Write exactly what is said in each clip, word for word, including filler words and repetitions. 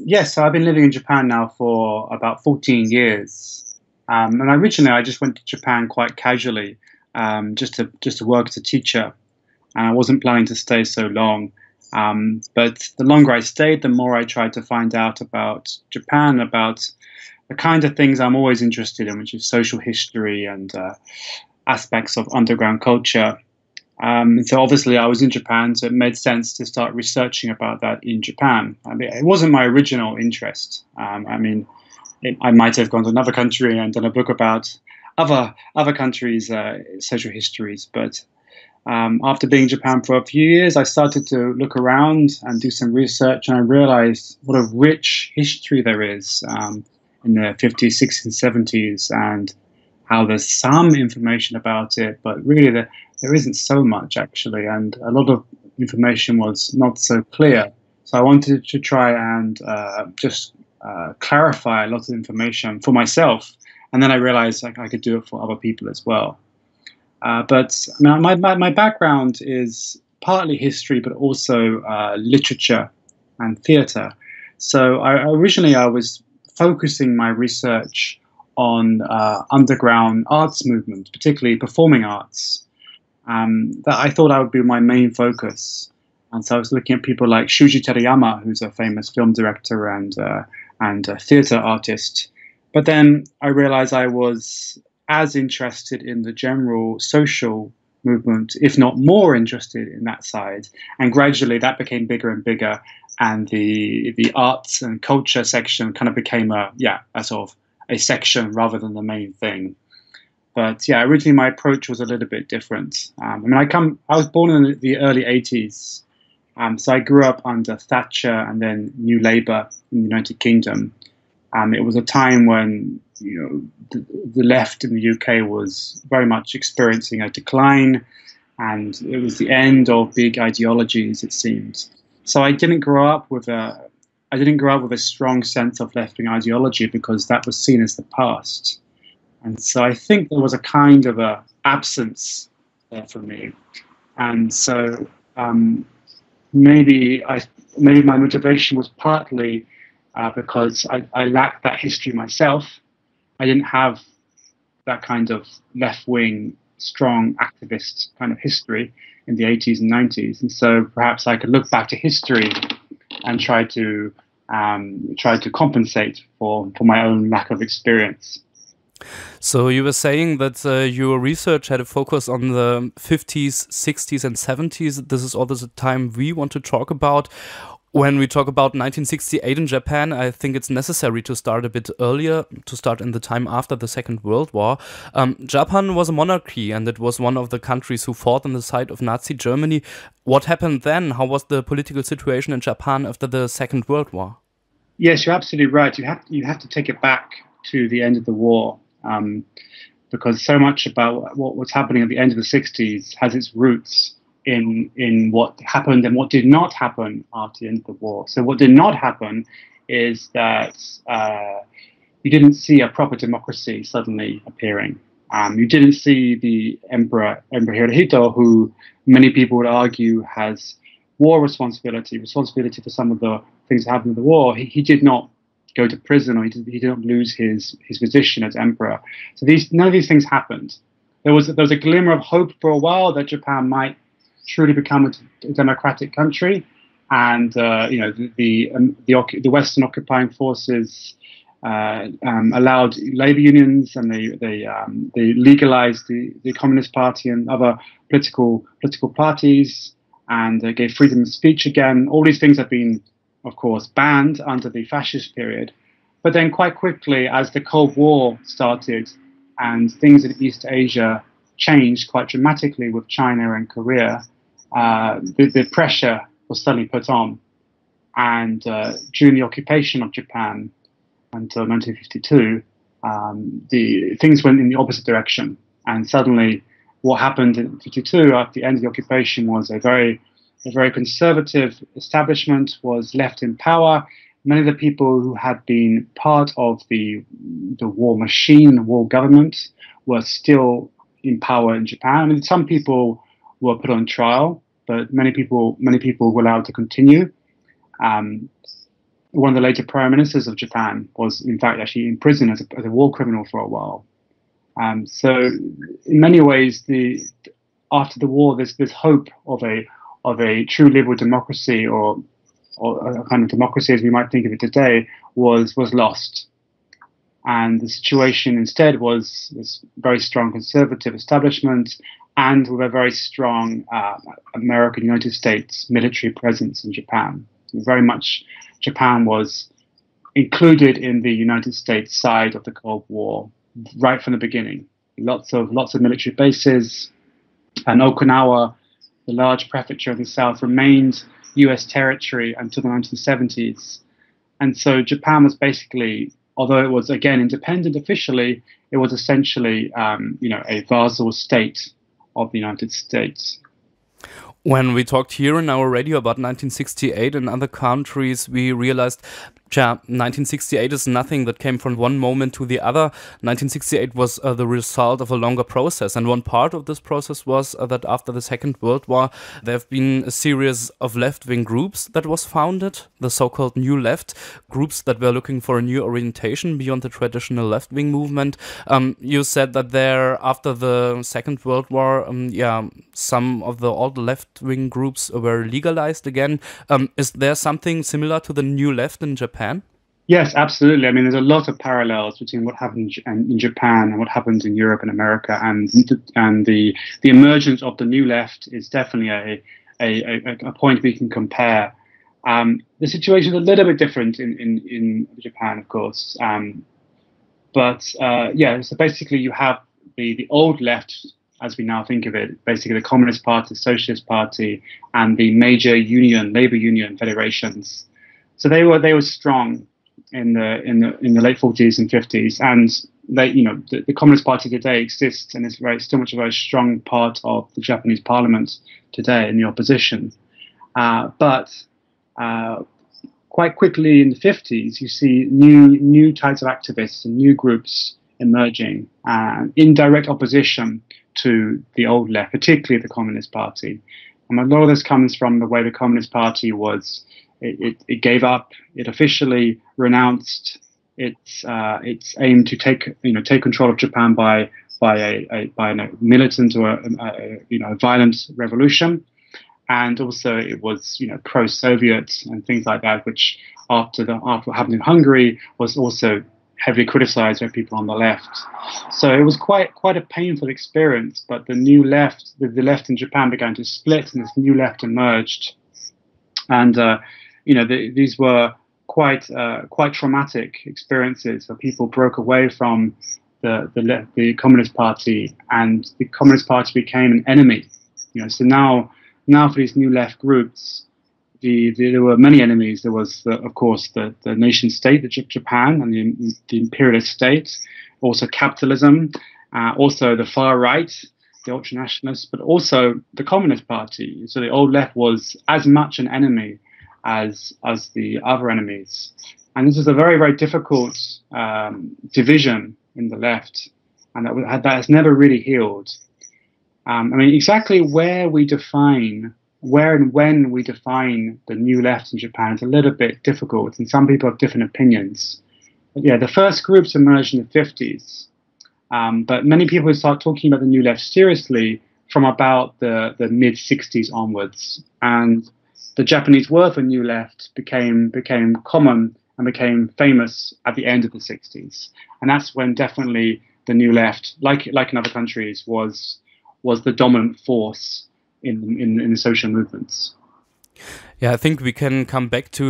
Yes, I've been living in Japan now for about fourteen years. Um, and originally, I just went to Japan quite casually, um, just to just to work as a teacher. And I wasn't planning to stay so long. Um, but the longer I stayed, the more I tried to find out about Japan, about the kind of things I'm always interested in, which is social history and uh, aspects of underground culture. Um, and so obviously I was in Japan, so it made sense to start researching about that in Japan. I mean, it wasn't my original interest. Um, I mean, it, I might have gone to another country and done a book about other other countries' uh, social histories, but Um, after being in Japan for a few years, I started to look around and do some research, and I realized what a rich history there is um, in the fifties, sixties, and seventies, and how there's some information about it, but really the, there isn't so much, actually, and a lot of information was not so clear. So I wanted to try and uh, just uh, clarify a lot of information for myself, and then I realized I, I could do it for other people as well. Uh, but my, my, my background is partly history, but also uh, literature and theatre. So I, originally I was focusing my research on uh, underground arts movements, particularly performing arts. Um, that I thought I would be my main focus. And so I was looking at people like Shuji Terayama, who's a famous film director and, uh, and a theatre artist. But then I realized I was as interested in the general social movement, if not more interested in that side. And gradually that became bigger and bigger, and the the arts and culture section kind of became a, yeah, a sort of a section rather than the main thing. But yeah, originally my approach was a little bit different. Um, I mean, I come, I was born in the early eighties. Um, so I grew up under Thatcher and then New Labour in the United Kingdom. Um, it was a time when, you know, the, the left in the U K was very much experiencing a decline, and it was the end of big ideologies, it seems. So I didn't grow up with a, I didn't grow up with a strong sense of left-wing ideology, because that was seen as the past. And so I think there was a kind of a absence there for me. And so um, maybe I, maybe my motivation was partly uh, because I, I lacked that history myself. I didn't have that kind of left-wing, strong activist kind of history in the eighties and nineties, and so perhaps I could look back to history and try to um, try to compensate for for my own lack of experience. So you were saying that uh, your research had a focus on the fifties, sixties, and seventies. This is all the time we want to talk about. When we talk about nineteen sixty-eight in Japan, I think it's necessary to start a bit earlier, to start in the time after the Second World War. Um, Japan was a monarchy, and it was one of the countries who fought on the side of Nazi Germany. What happened then? How was the political situation in Japan after the Second World War? Yes, you're absolutely right. You have, you have to take it back to the end of the war, um, because so much about what was happening at the end of the sixties has its roots in in what happened and what did not happen after the end of the war. So what did not happen is that uh, you didn't see a proper democracy suddenly appearing. Um, you didn't see the Emperor, Emperor Hirohito, who many people would argue has war responsibility, responsibility for some of the things that happened in the war. He, he did not go to prison, or he did, he did not lose his, his position as emperor. So these, none of these things happened. There was, there was a glimmer of hope for a while that Japan might truly become a democratic country, and uh, you know, the the, um, the the Western occupying forces uh, um, allowed labor unions, and they they um, they legalized the, the Communist Party and other political political parties, and uh, gave freedom of speech again. All these things have been, of course, banned under the fascist period, but then quite quickly, as the Cold War started, and things in East Asia changed quite dramatically with China and Korea. Uh, the, the pressure was suddenly put on, and uh, during the occupation of Japan until nineteen fifty-two, um, the things went in the opposite direction. And suddenly, what happened in fifty-two at the end of the occupation was a very, a very conservative establishment was left in power. Many of the people who had been part of the the war machine, the war government, were still in power in Japan. I mean, some people were put on trial, but many people, many people were allowed to continue. Um, one of the later prime ministers of Japan was in fact actually in prison as a, as a war criminal for a while. Um, so in many ways, the after the war, this this hope of a of a true liberal democracy, or or a kind of democracy as we might think of it today, was was lost. And the situation instead was this very strong conservative establishment, and with a very strong uh, American United States military presence in Japan. Very much Japan was included in the United States side of the Cold War right from the beginning. Lots of lots of military bases, and Okinawa, the large prefecture of the south, remained U S territory until the nineteen seventies. And so Japan was basically, although it was again independent officially, it was essentially um, you know, a vassal state of the United States. When we talked here in our radio about nineteen sixty-eight and other countries, we realized yeah, nineteen sixty-eight is nothing that came from one moment to the other. nineteen sixty-eight was uh, the result of a longer process. And one part of this process was uh, that after the Second World War, there have been a series of left-wing groups that was founded, the so-called New Left, groups that were looking for a new orientation beyond the traditional left-wing movement. Um, you said that there, after the Second World War, um, yeah, some of the old left-wing groups were legalized again. Um, is there something similar to the New Left in Japan? Yes, absolutely. I mean, there's a lot of parallels between what happened in Japan and what happens in Europe and America, and and the the emergence of the New Left is definitely a a, a point we can compare. Um, the situation is a little bit different in in, in Japan, of course, um, but uh, yeah. So basically, you have the the old left, as we now think of it, basically the Communist Party, Socialist Party, and the major union, labor union federations. So they were they were strong in the in the in the late forties and fifties, and they you know the, the Communist Party today exists and is very still much a very strong part of the Japanese Parliament today in the opposition. Uh, but uh, quite quickly in the fifties, you see new new types of activists and new groups emerging uh, in direct opposition to the old left, particularly the Communist Party. And a lot of this comes from the way the Communist Party was. It, it, it gave up. It officially renounced its uh, its aim to take you know take control of Japan by by a, a by a militant or a, a, you know violent revolution, and also it was you know pro-Soviet and things like that, which after the after what happened in Hungary was also heavily criticised by people on the left. So it was quite quite a painful experience. But the new left, the, the left in Japan began to split, and this new left emerged, and. Uh, You know, the, these were quite uh, quite traumatic experiences where people broke away from the the, left, the Communist Party, and the Communist Party became an enemy. You know, so now now for these new left groups, the, the there were many enemies. There was, the, of course, the, the nation state, the Japan, and the, the imperialist state, also capitalism, uh, also the far right, the ultranationalists, but also the Communist Party. So the old left was as much an enemy as as the other enemies, and this is a very very difficult um, division in the left, and that that has never really healed. Um, I mean, exactly where we define where and when we define the new left in Japan is a little bit difficult, and some people have different opinions. But yeah, the first groups emerged in the fifties, um, but many people start talking about the new left seriously from about the the mid sixties onwards, and the Japanese word for New Left became became common and became famous at the end of the sixties, and that's when definitely the New Left, like like in other countries, was was the dominant force in in, in the social movements. Yeah, I think we can come back to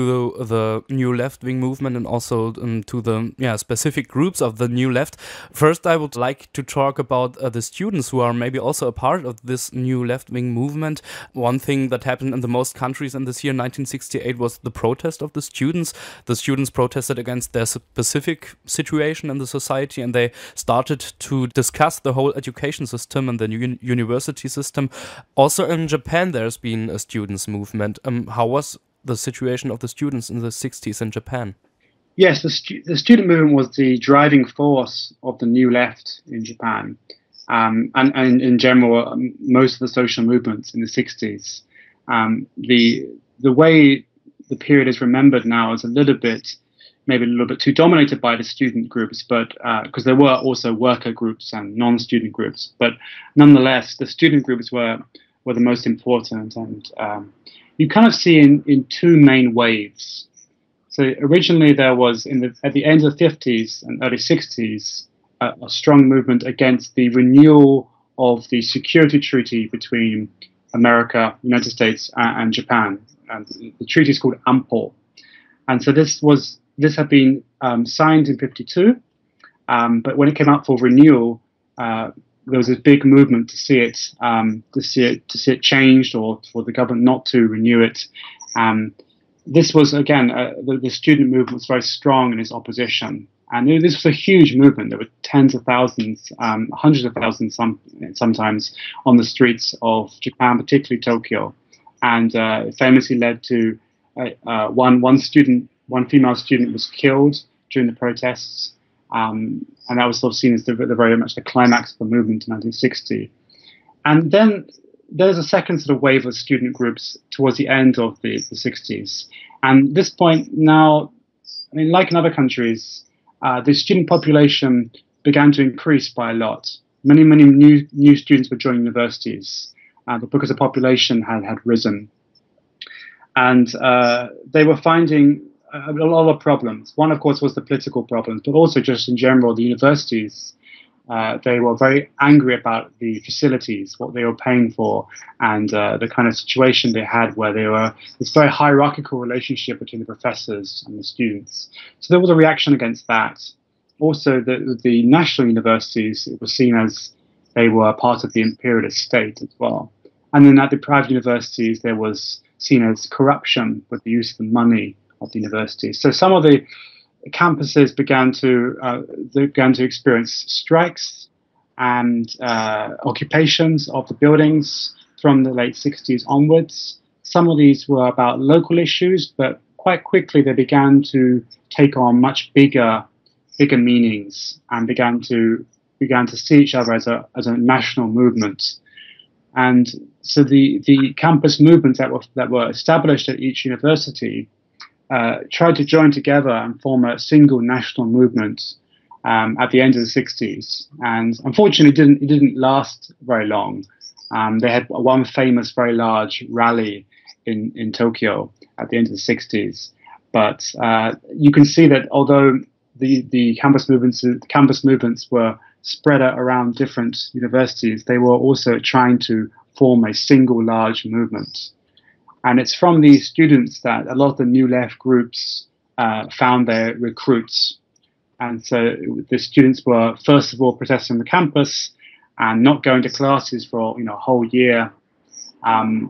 the new left-wing movement and also um, to the yeah specific groups of the new left. First, I would like to talk about uh, the students who are maybe also a part of this new left-wing movement. One thing that happened in the most countries in this year, nineteen sixty-eight, was the protest of the students. The students protested against their specific situation in the society, and they started to discuss the whole education system and the un university system. Also in Japan, there's been a students' movement. Um, How was the situation of the students in the sixties in Japan? Yes, the, stu the student movement was the driving force of the new left in Japan, um, and, and in general, um, most of the social movements in the sixties. Um, the the way the period is remembered now as a little bit, maybe a little bit too dominated by the student groups, but because uh, there were also worker groups and non-student groups. But nonetheless, the student groups were were the most important, and um, you kind of see in in two main waves. So originally there was, in the, at the end of the fifties and early sixties, uh, a strong movement against the renewal of the security treaty between America, United States, and, and Japan. And the treaty is called ANPO. And so this was this had been um, signed in fifty-two, um, but when it came out for renewal, uh, there was this big movement to see it um, to see it to see it changed, or for the government not to renew it. Um, This was, again, uh, the, the student movement was very strong in its opposition. And this was a huge movement. There were tens of thousands, um, hundreds of thousands some, sometimes, on the streets of Japan, particularly Tokyo. And uh, it famously led to uh, uh, one, one student, one female student was killed during the protests. Um, and that was sort of seen as the, the very much the climax of the movement in nineteen sixty. And then there's a second sort of wave of student groups towards the end of the, the sixties. And at this point now, I mean, like in other countries, uh, the student population began to increase by a lot. Many, many new, new students were joining universities uh, because the population had, had risen. And uh, they were finding a, a lot of problems. One, of course, was the political problems, but also just in general, the universities. Uh, they were very angry about the facilities, what they were paying for, and uh, the kind of situation they had where they were this very hierarchical relationship between the professors and the students. So there was a reaction against that. Also, the, the national universities, it was seen as they were part of the imperialist state as well. And then at the private universities, there was seen as corruption with the use of the money of the universities. So some of the campuses began to uh, they began to experience strikes and uh, occupations of the buildings from the late sixties onwards. Some of these were about local issues, but quite quickly they began to take on much bigger, bigger meanings and began to began to see each other as a as a national movement. And so the the campus movements that were that were established at each university Uh, tried to join together and form a single national movement um, at the end of the sixties, and unfortunately, it didn't it didn't last very long. Um, they had one famous, very large rally in in Tokyo at the end of the sixties, but uh, you can see that although the the campus movements the campus movements were spread around different universities, they were also trying to form a single large movement. And it's from these students that a lot of the New Left groups uh, found their recruits. And so the students were, first of all, protesting the campus and not going to classes for, you know, a whole year. Um,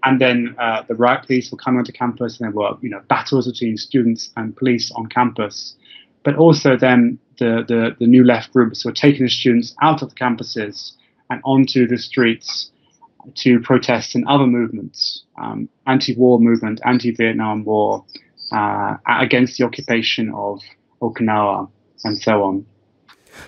and then uh, the riot police were coming onto campus, and there were, you know, battles between students and police on campus. But also then the, the, the New Left groups were taking the students out of the campuses and onto the streets to protests and other movements, um, anti-war movement, anti-Vietnam War, uh, against the occupation of Okinawa, and so on.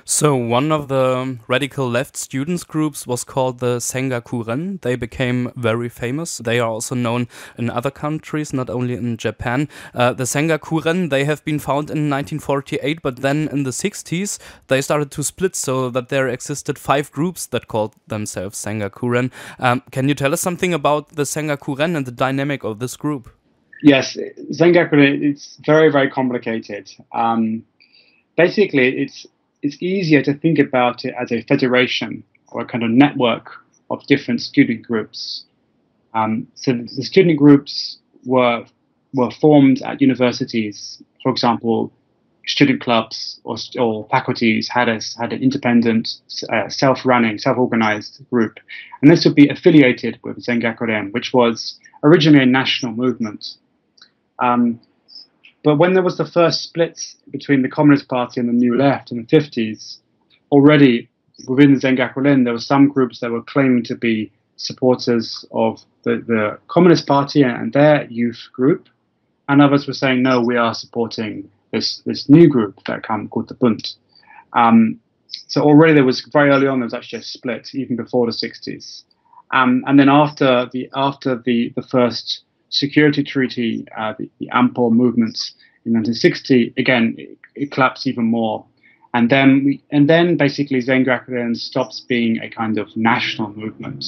So one of the radical left students groups was called the Zengakuren. They became very famous. They are also known in other countries, not only in Japan. Uh, the Zengakuren, they have been found in nineteen forty-eight, but then in the sixties they started to split, so that there existed five groups that called themselves Zengakuren. Um, can you tell us something about the Zengakuren and the dynamic of this group? Yes, Zengakuren, it's very, very complicated. Um, basically, it's It's easier to think about it as a federation or a kind of network of different student groups. Um, so the student groups were were formed at universities. For example, student clubs or, or faculties had a, had an independent, uh, self-running, self-organized group, and this would be affiliated with Zengakuren, which was originally a national movement. Um, But when there was the first split between the Communist Party and the New Left in the fifties, already within the Zengakuren, there were some groups that were claiming to be supporters of the, the Communist Party and their youth group, and others were saying, no, we are supporting this, this new group that come called the Bund. Um, so already there was, very early on, there was actually a split, even before the sixties. Um, and then after the, after the, the first security treaty, uh, the, the ANPO movements in nineteen sixty, again, it, it collapsed even more. And then, we, and then basically Zengakuren stops being a kind of national movement,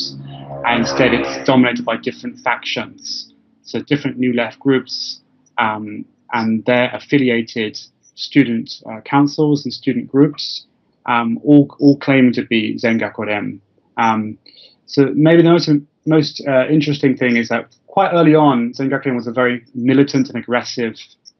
and instead it's dominated by different factions. So different New Left groups um, and their affiliated student uh, councils and student groups, um, all, all claim to be Zengakuren. Um, so maybe the most, most uh, interesting thing is that quite early on, Zengakuren was a very militant and aggressive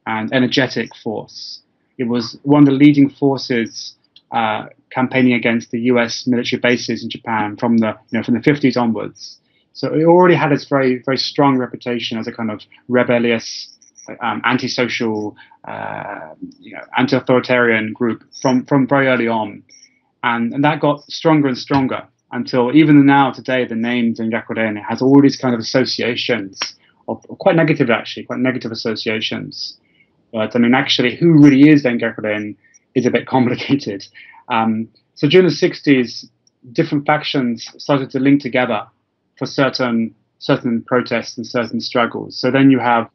and energetic force. It was one of the leading forces uh, campaigning against the U S military bases in Japan from the you know from the fifties onwards. So it already had its very very strong reputation as a kind of rebellious, um, anti-social, uh, you know, anti-authoritarian group from from very early on, and and that got stronger and stronger until even now today the name Zengakuren has all these kind of associations of, of quite negative actually quite negative associations. But I mean, actually, who really is Zengakuren is a bit complicated. Um, so during the sixties, different factions started to link together for certain certain protests and certain struggles. So then you have,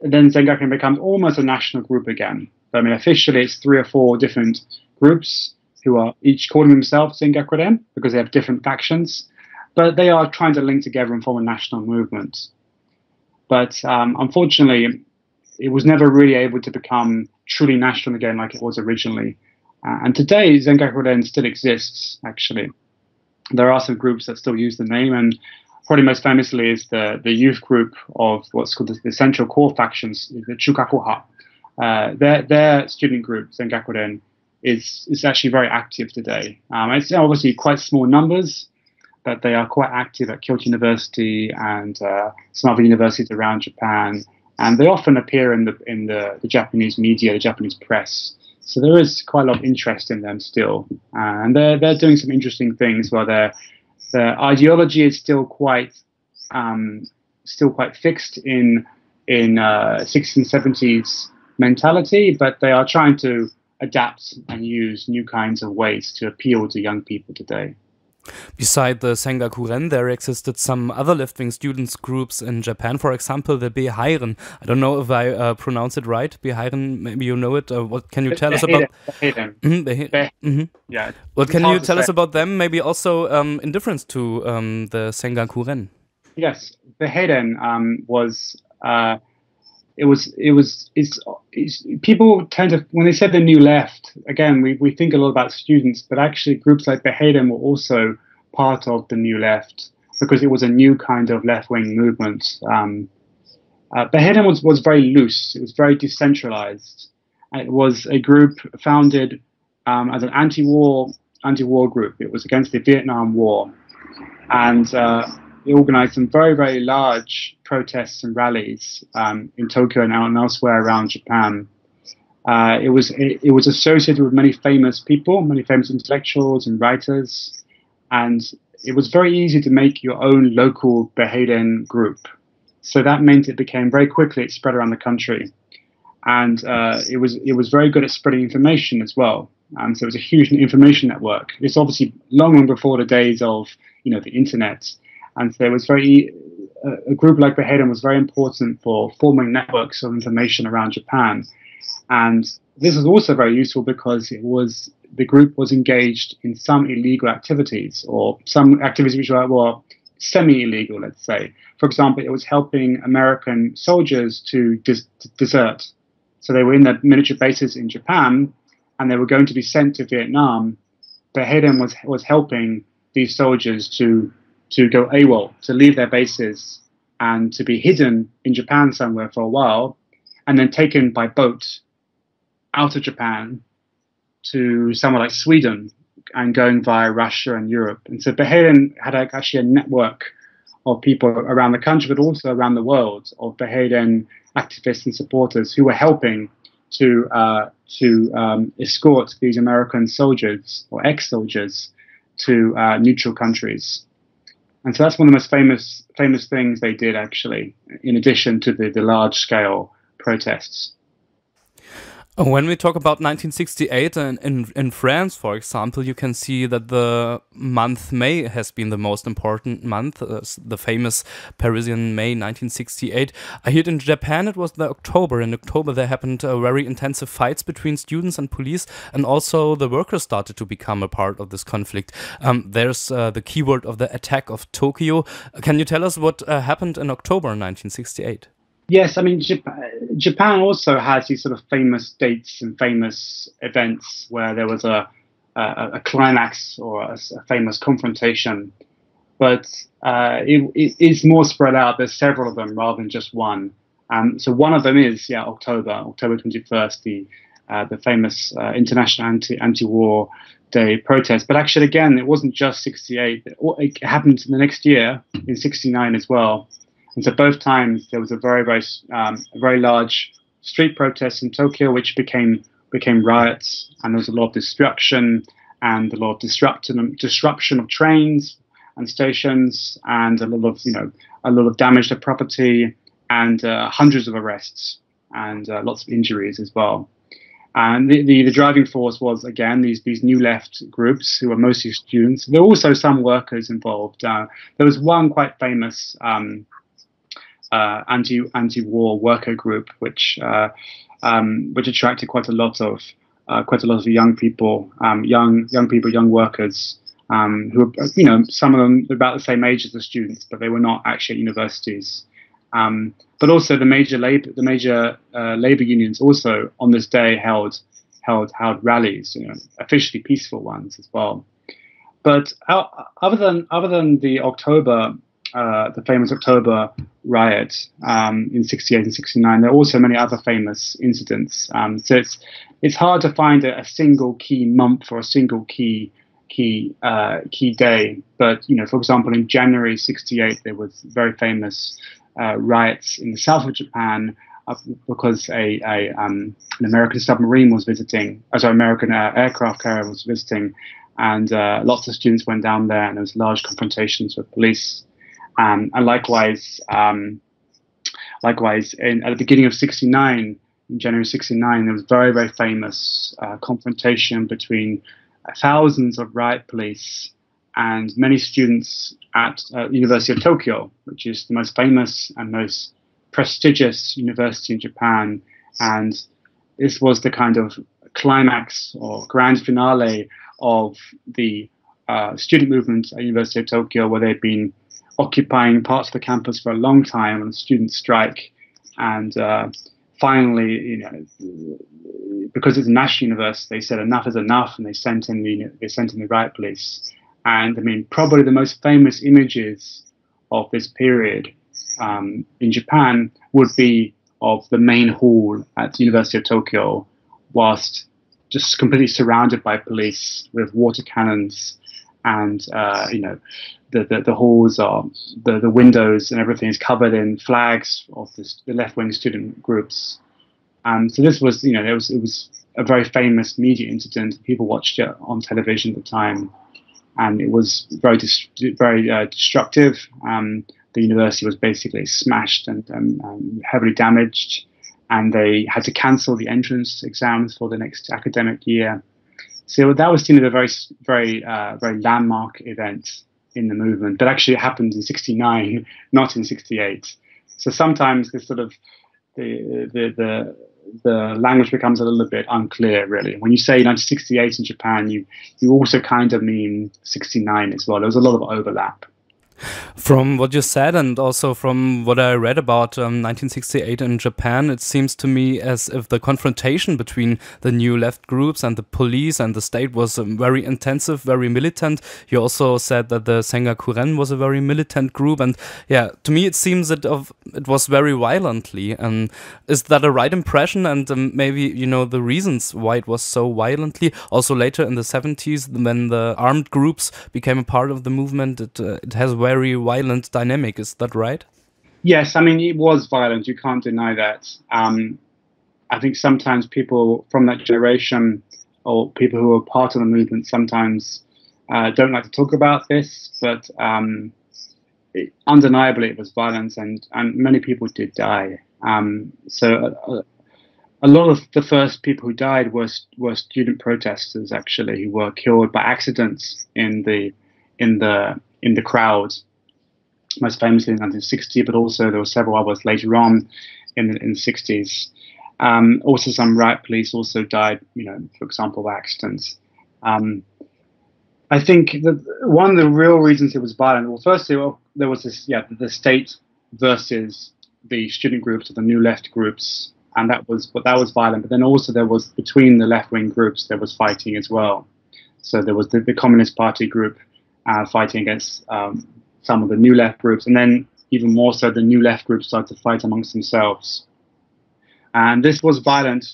then Zengakuren becomes almost a national group again. But, I mean, officially, it's three or four different groups who are each calling themselves Zengakuren because they have different factions, but they are trying to link together and form a national movement. But um, unfortunately, it was never really able to become truly national again like it was originally. Uh, and today, Zengakuren still exists, actually. There are some groups that still use the name, and probably most famously is the, the youth group of what's called the, the Central Core Factions, the Chukakuha. Uh, their, their student group, Zengakuren, is, is actually very active today. Um, it's obviously quite small numbers, but they are quite active at Kyoto University and uh, some other universities around Japan. And they often appear in the in the, the Japanese media, the Japanese press. So there is quite a lot of interest in them still, uh, and they're they're doing some interesting things. Where their their ideology is still quite um, still quite fixed in in uh, sixteen seventies mentality, but they are trying to adapt and use new kinds of ways to appeal to young people today. Beside the Zengakuren, there existed some other left-wing students groups in Japan, for example, the Beheiren. I don't know if I uh, pronounce it right. Beheiren, maybe you know it. Uh, what can you tell us about? Beheiren. Mm-hmm. Yeah. What can you tell us about them? Maybe also um, in difference to um, the Zengakuren. Yes, Beheiren um, was. Uh, it was. It was. It's, it's. People tend to, when they said the New Left, again, we we think a lot about students, but actually groups like Beheiren were also part of the New Left because it was a new kind of left-wing movement. Um, uh, Beheiren was was very loose. It was very decentralized. It was a group founded um, as an anti-war anti-war group. It was against the Vietnam War, and. Uh, They organized some very, very large protests and rallies um, in Tokyo and elsewhere around Japan. Uh, it was it, it was associated with many famous people, many famous intellectuals and writers, and it was very easy to make your own local Beheiren group. So that meant it became very quickly, it spread around the country, and uh, it was it was very good at spreading information as well. Um, so it was a huge information network. It's obviously long, long before the days of you know the internet. And so it was very, a group like Beheiren was very important for forming networks of information around Japan. And this was also very useful because it was, the group was engaged in some illegal activities or some activities which were well, semi-illegal, let's say. For example, it was helping American soldiers to dis desert. So they were in their military bases in Japan and they were going to be sent to Vietnam. Beheiren was, was helping these soldiers to to go AWOL, to leave their bases and to be hidden in Japan somewhere for a while and then taken by boat out of Japan to somewhere like Sweden and going via Russia and Europe. And so Beheiren had a, actually a network of people around the country but also around the world of Beheiren activists and supporters who were helping to, uh, to um, escort these American soldiers or ex-soldiers to uh, neutral countries. And so that's one of the most famous famous things they did, actually, in addition to the, the large-scale protests. When we talk about nineteen sixty-eight in, in, in France, for example, you can see that the month May has been the most important month, uh, the famous Parisian May nineteen sixty-eight. Uh, here in Japan, it was the October. In October, there happened uh, very intensive fights between students and police, and also the workers started to become a part of this conflict. Um, there's uh, the keyword of the attack of Tokyo. Can you tell us what uh, happened in October nineteen sixty-eight? Yes, I mean, Japan also has these sort of famous dates and famous events where there was a, a, a climax or a, a famous confrontation, but uh, it, it is more spread out. There's several of them rather than just one. Um, so one of them is, yeah, October, October twenty-first, the, uh, the famous uh, International Anti, Anti-War Day protest. But actually, again, it wasn't just sixty-eight. It, it happened the next year in sixty-nine as well. And so both times there was a very, very, um, very large street protest in Tokyo, which became became riots, and there was a lot of destruction and a lot of disruption disruption of trains and stations, and a lot of you know a lot of damage to property, and uh, hundreds of arrests and uh, lots of injuries as well. And the, the the driving force was again these these new left groups who were mostly students. There were also some workers involved. Uh, there was one quite famous Um, Uh, anti anti-war worker group, which uh, um, which attracted quite a lot of uh, quite a lot of young people, um, young young people, young workers um, who were, you know, some of them about the same age as the students, but they were not actually at universities. Um, but also the major labor the major uh, labor unions also on this day held held held rallies, you know, officially peaceful ones as well. But uh, other than other than the October. Uh, the famous October riot um, in sixty-eight and sixty-nine. There are also many other famous incidents. Um, so it's it's hard to find a, a single key month or a single key key uh, key day. But you know, for example, in January sixty-eight, there was very famous uh, riots in the south of Japan because a, a um, an American submarine was visiting, as an American uh, aircraft carrier was visiting, and uh, lots of students went down there, and there was large confrontations with police. Um, and likewise, um, likewise, in, at the beginning of sixty-nine, in January sixty-nine, there was a very, very famous uh, confrontation between thousands of riot police and many students at uh, the University of Tokyo, which is the most famous and most prestigious university in Japan. And this was the kind of climax or grand finale of the uh, student movement at the University of Tokyo, where they'd been occupying parts of the campus for a long time on a student strike, and uh, finally, you know, because it's a national university, they said enough is enough, and they sent in the they sent in the riot police. And I mean, probably the most famous images of this period um, in Japan would be of the main hall at the University of Tokyo, whilst just completely surrounded by police with water cannons. And uh, you know, the, the the halls are the the windows and everything is covered in flags of the, the left-wing student groups. Um, so this was, you know, it was it was a very famous media incident. People watched it on television at the time, and it was very very uh, destructive. Um, the university was basically smashed and, and, and heavily damaged, and they had to cancel the entrance exams for the next academic year. So that was seen as a very, very, uh, very landmark event in the movement. But actually, it happened in sixty-nine, not in sixty-eight. So sometimes this sort of the the the, the language becomes a little bit unclear, really. When you say nineteen sixty-eight in Japan, you you also kind of mean sixty-nine as well. There was a lot of overlap. From what you said and also from what I read about um, nineteen sixty-eight in Japan, it seems to me as if the confrontation between the new left groups and the police and the state was um, very intensive, very militant. You also said that the Zengakuren was a very militant group, and yeah, to me it seems that of, it was very violently. Um, is that a right impression? And um, maybe, you know, the reasons why it was so violently. Also later in the seventies, when the armed groups became a part of the movement, it, uh, it has very very violent dynamic. Is that right? Yes, I mean, it was violent. You can't deny that. Um, I think sometimes people from that generation or people who are part of the movement sometimes uh, don't like to talk about this, but um, it, undeniably it was violence, and, and many people did die. Um, so uh, a lot of the first people who died were were student protesters, actually, who were killed by accidents in the in the in the crowd. Most famously in nineteen sixty, but also there were several others later on in the, in the sixties. Um, also, some riot police also died, you know, for example, by accidents. Um, I think that one of the real reasons it was violent, well, firstly, well, there was this, yeah, the state versus the student groups or the new left groups, and that was, but that was violent. But then also there was, between the left-wing groups, there was fighting as well. So there was the, the Communist Party group uh, fighting against um, some of the new left groups, and then even more so, the new left groups started to fight amongst themselves. And this was violent.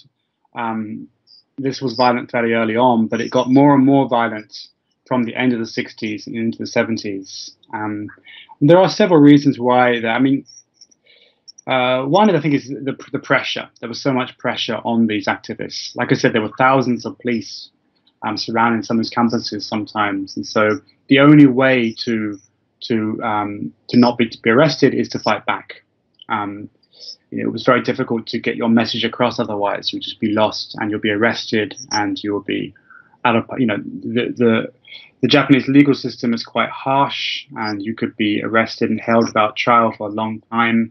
Um, this was violent fairly early on, but it got more and more violent from the end of the sixties and into the seventies. Um, and there are several reasons why that, I mean, uh, one I think is the, the pressure. There was so much pressure on these activists. Like I said, there were thousands of police um, surrounding some of these campuses sometimes. And so the only way to to um, to not be, to be arrested is to fight back. Um, you know, it was very difficult to get your message across, otherwise you'll just be lost and you'll be arrested and you'll be out of, you know, the, the, the Japanese legal system is quite harsh and you could be arrested and held without trial for a long time.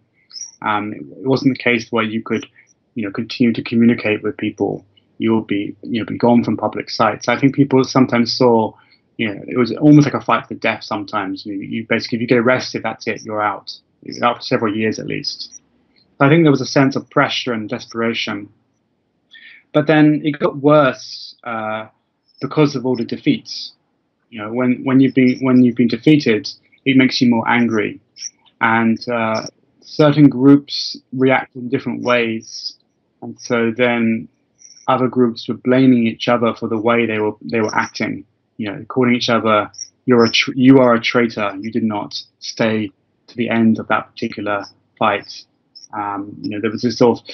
Um, it, it wasn't the case where you could, you know, continue to communicate with people. You'll be, you know, be gone from public sites. I think people sometimes saw, you know, it was almost like a fight for death sometimes. You, you basically, if you get arrested, that's it, you're out. You're out for several years at least. I think there was a sense of pressure and desperation. But then it got worse uh, because of all the defeats. You know, when, when, you've been, when you've been defeated, it makes you more angry. And uh, certain groups react in different ways. And so then other groups were blaming each other for the way they were, they were acting. You know, calling each other, you're a tr you are a traitor. You did not stay to the end of that particular fight. Um, you know, there was this sort of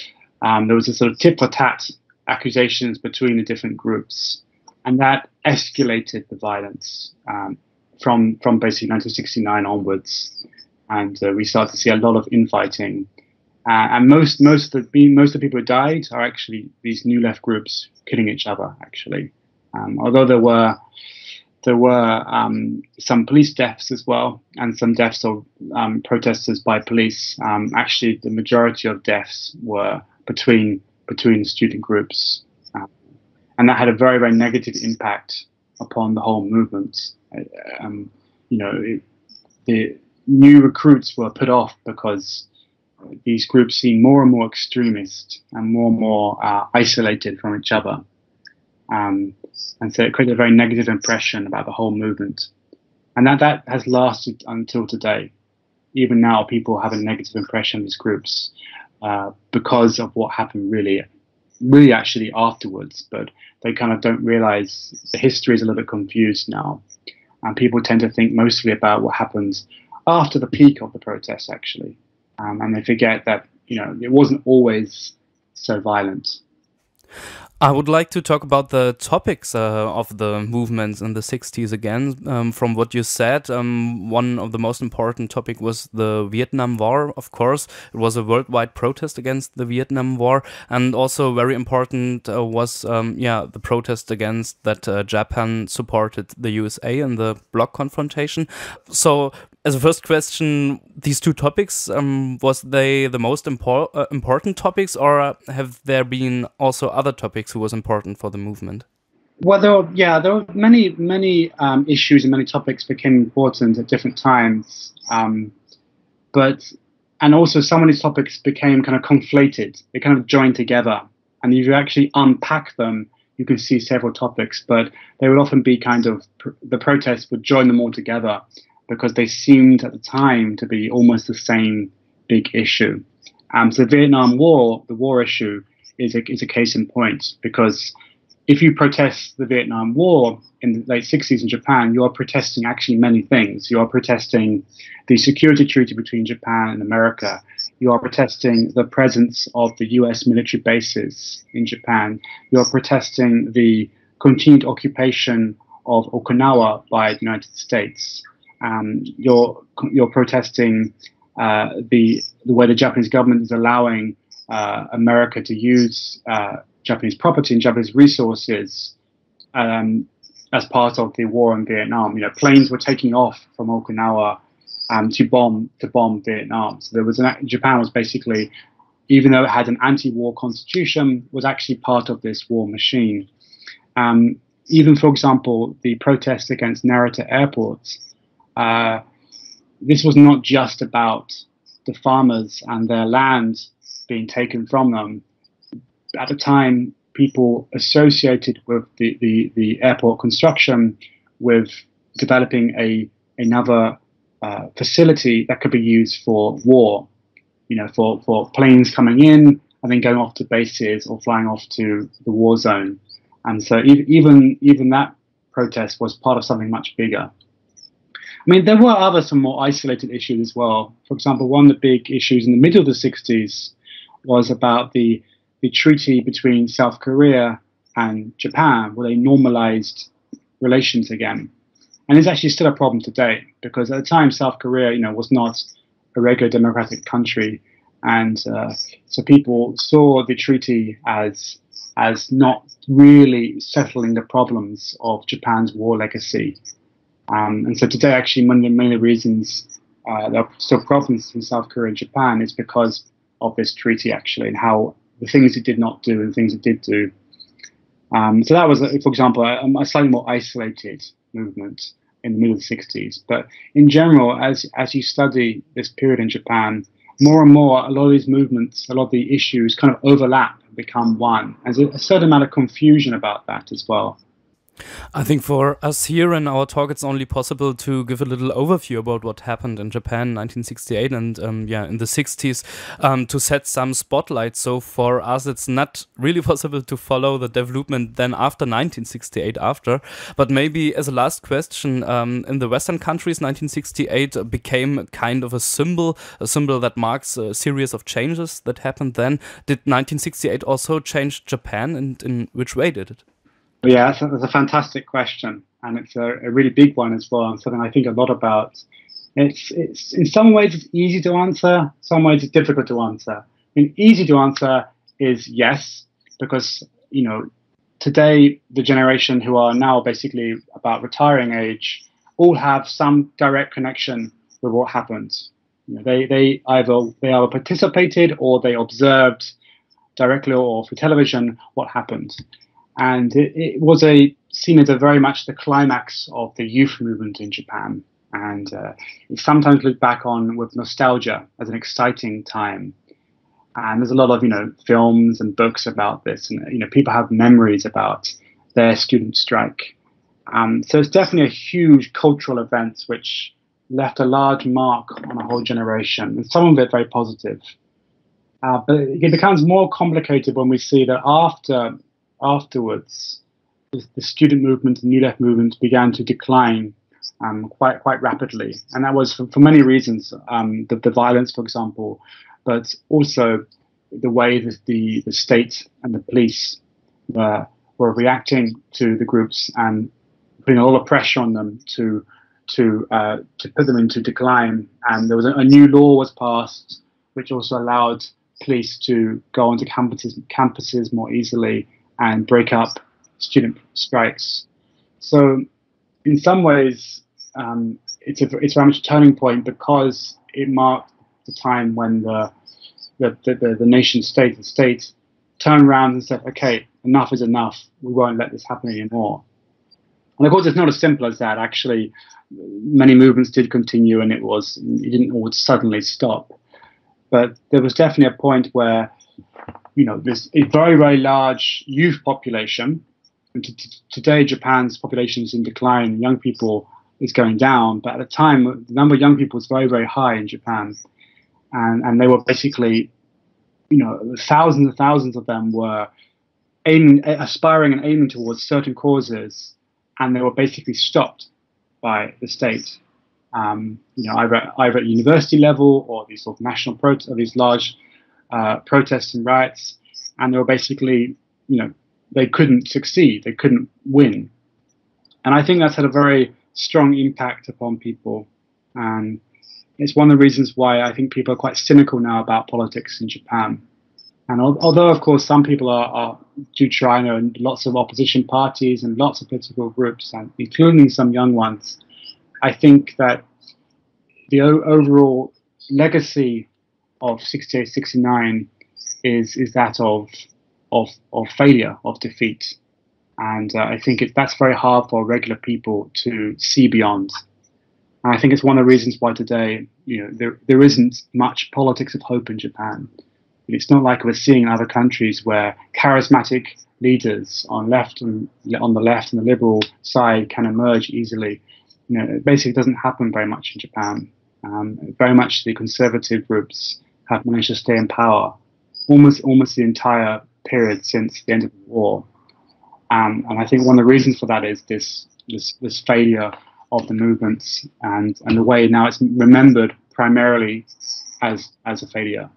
um, there was this sort of tit for tat accusations between the different groups, and that escalated the violence um, from from basically nineteen sixty-nine onwards, and uh, we started to see a lot of infighting. Uh, and most most of the most of the people who died are actually these new left groups killing each other, actually. Um, although there were there were um, some police deaths as well, and some deaths of um, protesters by police. Um, actually, the majority of deaths were between between student groups, um, and that had a very very negative impact upon the whole movement. Um, you know, it, the new recruits were put off because these groups seemed more and more extremist and more and more uh, isolated from each other. Um, and so it created a very negative impression about the whole movement. And that, that has lasted until today. Even now, people have a negative impression of these groups uh, because of what happened really, really actually afterwards. But they kind of don't realize the history is a little bit confused now. And people tend to think mostly about what happens after the peak of the protests, actually. Um, and they forget that, you know, it wasn't always so violent. I would like to talk about the topics uh, of the movements in the sixties again. Um, from what you said, um, one of the most important topic was the Vietnam War, of course. It was a worldwide protest against the Vietnam War, and also very important uh, was um, yeah, the protest against that uh, Japan supported the U S A in the bloc confrontation. So, as a first question, these two topics, um, was they the most impor uh, important topics, or have there been also other topics who was important for the movement? Well, there were, yeah, there were many, many um, issues and many topics became important at different times. Um, but, and also some of these topics became kind of conflated. They kind of joined together. And if you actually unpack them, you can see several topics, but they would often be kind of, pr the protests would join them all together, because they seemed at the time to be almost the same big issue. Um, so the Vietnam War, the war issue, is a, is a case in point, because if you protest the Vietnam War in the late sixties in Japan, you are protesting actually many things. You are protesting the security treaty between Japan and America. You are protesting the presence of the U S military bases in Japan. You are protesting the continued occupation of Okinawa by the United States. Um, you're you're protesting uh, the the way the Japanese government is allowing uh, America to use uh, Japanese property and Japanese resources um, as part of the war in Vietnam. You know, planes were taking off from Okinawa um, to bomb to bomb Vietnam. So there was an, Japan was basically, even though it had an anti-war constitution, was actually part of this war machine. Um, even, for example, the protests against Narita Airport, uh, this was not just about the farmers and their land being taken from them. At the time, people associated with the, the, the airport construction with developing a another uh, facility that could be used for war, you know, for, for planes coming in and then going off to bases or flying off to the war zone. And so even, even that protest was part of something much bigger. I mean, there were other, some more isolated issues as well. For example, one of the big issues in the middle of the sixties was about the, the treaty between South Korea and Japan, where they normalized relations again. And it's actually still a problem today, because at the time, South Korea, you know, was not a regular democratic country. And uh, so people saw the treaty as, as not really settling the problems of Japan's war legacy. Um, and so today, actually, one of the main reasons uh, there are still problems in South Korea and Japan is because of this treaty, actually, and how the things it did not do and things it did do. Um, so that was, for example, a, a slightly more isolated movement in the middle of the sixties. But in general, as, as you study this period in Japan, more and more, a lot of these movements, a lot of the issues kind of overlap and become one. And there's a certain amount of confusion about that as well. I think for us here in our talk, it's only possible to give a little overview about what happened in Japan in nineteen sixty-eight and um, yeah, in the sixties, um, to set some spotlight. So for us, it's not really possible to follow the development then after nineteen sixty-eight after. But maybe as a last question, um, in the Western countries, nineteen sixty-eight became kind of a symbol, a symbol that marks a series of changes that happened then. Did nineteen sixty-eight also change Japan, and in which way did it? Yeah, that's a, that's a fantastic question, and it's a, a really big one as well, and something I think a lot about. It's, it's in some ways it's easy to answer, some ways it's difficult to answer. And easy to answer is yes, because, you know, today the generation who are now basically about retiring age all have some direct connection with what happened. You know, they they either they either participated or they observed directly or through television what happened. And it, it was a, seen as a very much the climax of the youth movement in Japan. And uh, it's sometimes looked back on with nostalgia as an exciting time. And there's a lot of, you know, films and books about this. And, you know, people have memories about their student strike. Um, so it's definitely a huge cultural event which left a large mark on a whole generation, and some of it very positive. Uh, but it becomes more complicated when we see that after... Afterwards, the student movement and New Left movement began to decline um, quite quite rapidly, and that was for, for many reasons. Um, the, the violence, for example, but also the way that the the state and the police were were reacting to the groups and putting a lot of pressure on them to to uh, to put them into decline. And there was a, a new law was passed, which also allowed police to go onto campuses campuses more easily and break up student strikes. So in some ways, um, it's, a, it's very much a turning point, because it marked the time when the, the, the, the nation state, the state, turned around and said, okay, enough is enough, we won't let this happen anymore. And of course, it's not as simple as that. Actually, many movements did continue, and it, was, it didn't all suddenly stop. But there was definitely a point where, you know, this a very, very large youth population. And t t today, Japan's population is in decline. Young people is going down. But at the time, the number of young people was very, very high in Japan. And, and they were basically, you know, thousands and thousands of them were aiming, aspiring and aiming towards certain causes. And they were basically stopped by the state, um, you know, either, either at university level or these sort of national protests, or these large Uh, protests and riots, and they were basically, you know, they couldn't succeed, they couldn't win. And I think that's had a very strong impact upon people. And it's one of the reasons why I think people are quite cynical now about politics in Japan. And al although, of course, some people are, are do try, you know, lots of opposition parties and lots of political groups, and including some young ones, I think that the o overall legacy of sixty-eight sixty-nine is is that of of of failure, of defeat, and uh, I think it, that's very hard for regular people to see beyond. And I think it's one of the reasons why today, you know, there there isn't much politics of hope in Japan. It's not like we're seeing in other countries where charismatic leaders on left and on the left and the liberal side can emerge easily. You know, it basically doesn't happen very much in Japan. Um, very much the conservative groups have managed to stay in power almost almost the entire period since the end of the war. Um, and I think one of the reasons for that is this this this failure of the movements and and the way now it's remembered primarily as as a failure.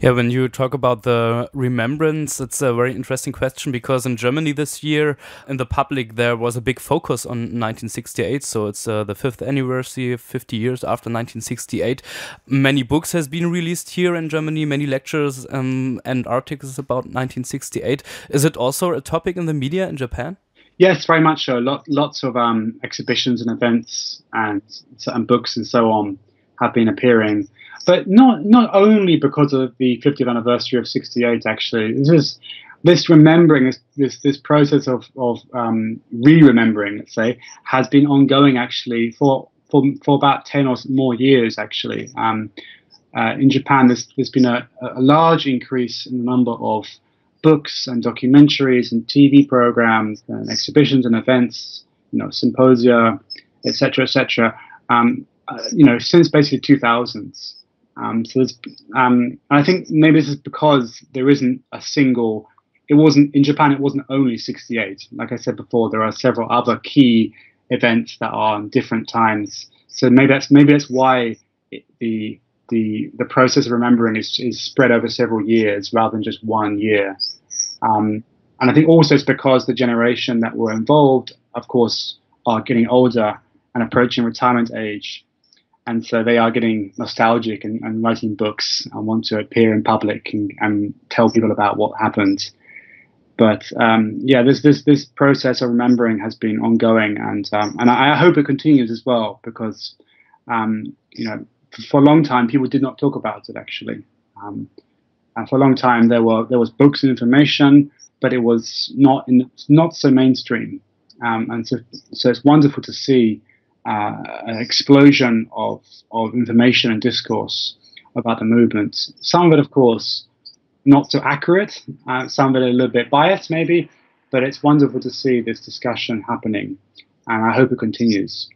Yeah, when you talk about the remembrance, it's a very interesting question, because in Germany this year, in the public, there was a big focus on nineteen sixty-eight. So it's uh, the fifth anniversary, fifty years after nineteen sixty-eight. Many books has been released here in Germany, many lectures um, and articles about nineteen sixty-eight. Is it also a topic in the media in Japan? Yes, very much so. Lot, lots of um, exhibitions and events and, and books and so on have been appearing. But not not only because of the fiftieth anniversary of sixty-eight. Actually, this is this remembering this this, this process of of um, re-remembering, let's say, has been ongoing actually for for for about ten or more years. Actually, um, uh, in Japan, there's there's been a, a large increase in the number of books and documentaries and T V programs and exhibitions and events, you know, symposia, et cetera, et cetera. Um, uh, you know, since basically two thousanand. Um, so there's, um, I think maybe this is because there isn't a single, it wasn't, in Japan it wasn't only sixty-eight. Like I said before, there are several other key events that are on different times. So maybe that's, maybe that's why it, the, the, the process of remembering is, is spread over several years rather than just one year. Um, and I think also it's because the generation that were involved, of course, are getting older and approaching retirement age. And so they are getting nostalgic and, and writing books and want to appear in public and, and tell people about what happened. But um, yeah, this this this process of remembering has been ongoing, and um, and I hope it continues as well, because um, you know, for a long time people did not talk about it actually, um, and for a long time there were there was books and information, but it was not in, not so mainstream, um, and so so it's wonderful to see. Uh, an explosion of, of information and discourse about the movement. Some of it, of course, not so accurate, uh, some of it a little bit biased maybe, but it's wonderful to see this discussion happening, and I hope it continues.